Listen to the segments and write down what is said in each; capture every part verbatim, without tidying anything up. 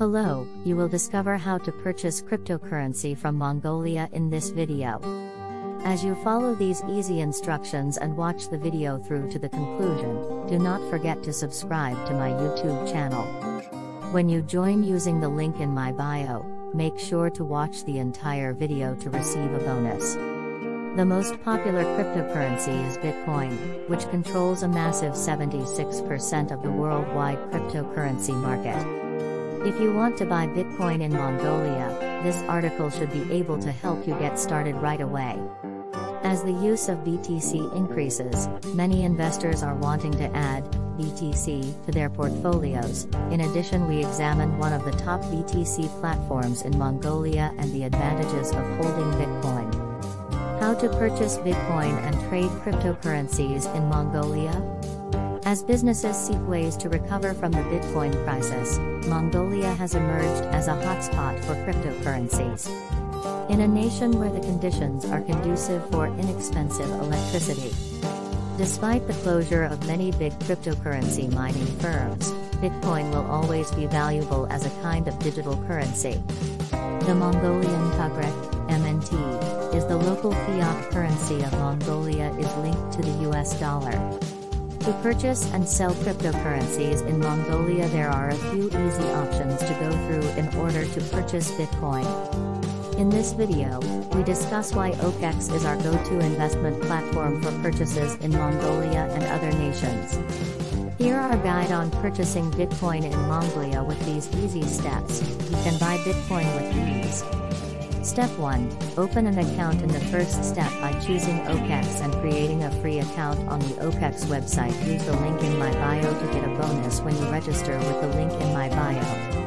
Below, you will discover how to purchase cryptocurrency from Mongolia in this video. As you follow these easy instructions and watch the video through to the conclusion, do not forget to subscribe to my YouTube channel. When you join using the link in my bio, make sure to watch the entire video to receive a bonus. The most popular cryptocurrency is Bitcoin, which controls a massive seventy-six percent of the worldwide cryptocurrency market. If you want to buy Bitcoin in Mongolia, this article should be able to help you get started right away. As the use of B T C increases, many investors are wanting to add B T C to their portfolios. In addition, we examined one of the top B T C platforms in Mongolia and the advantages of holding Bitcoin. How to purchase Bitcoin and trade cryptocurrencies in Mongolia? As businesses seek ways to recover from the Bitcoin crisis, Mongolia has emerged as a hotspot for cryptocurrencies. In a nation where the conditions are conducive for inexpensive electricity. Despite the closure of many big cryptocurrency mining firms, Bitcoin will always be valuable as a kind of digital currency. The Mongolian tugrik, M N T, is the local fiat currency of Mongolia, is linked to the U S dollar. To purchase and sell cryptocurrencies in Mongolia, there are a few easy options to go through in order to purchase Bitcoin. In this video, we discuss why O K X is our go-to investment platform for purchases in Mongolia and other nations. Here are our guide on purchasing Bitcoin in Mongolia with these easy steps. You can buy Bitcoin with ease. Step one, open an account. In the first step, by choosing O K X and creating a free account on the O K X website, use the link in my bio to get a bonus when you register with the link in my bio.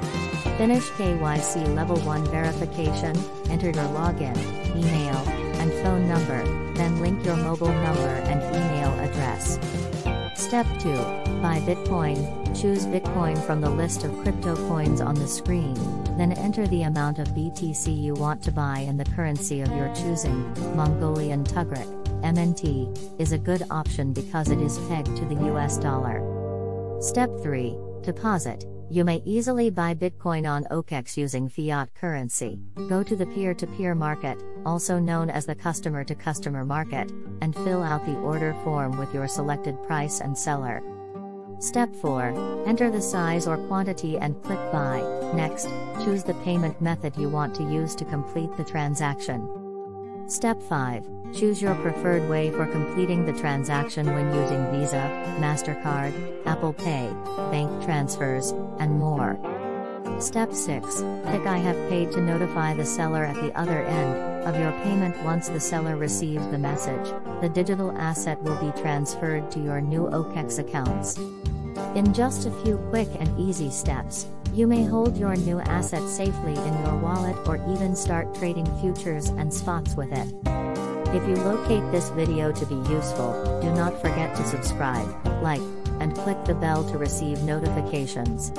Finish K Y C level one verification, enter your login, email, and phone number, then link your mobile number and email address. Step two, buy Bitcoin. Choose Bitcoin from the list of crypto coins on the screen, then enter the amount of B T C you want to buy and the currency of your choosing. Mongolian tugrik, M N T, is a good option because it is pegged to the U S dollar. Step three, deposit. You may easily buy Bitcoin on O K X using fiat currency. Go to the peer-to-peer market, also known as the customer-to-customer market, and fill out the order form with your selected price and seller. Step four, enter the size or quantity and click buy. Next, choose the payment method you want to use to complete the transaction. Step five, choose your preferred way for completing the transaction when using Visa, MasterCard, Apple Pay, bank transfers, and more. Step six, click I have paid to notify the seller at the other end of your payment. Once the seller receives the message, the digital asset will be transferred to your new O K X accounts. In just a few quick and easy steps, you may hold your new asset safely in your wallet or even start trading futures and spots with it. If you locate this video to be useful, do not forget to subscribe, like, and click the bell to receive notifications.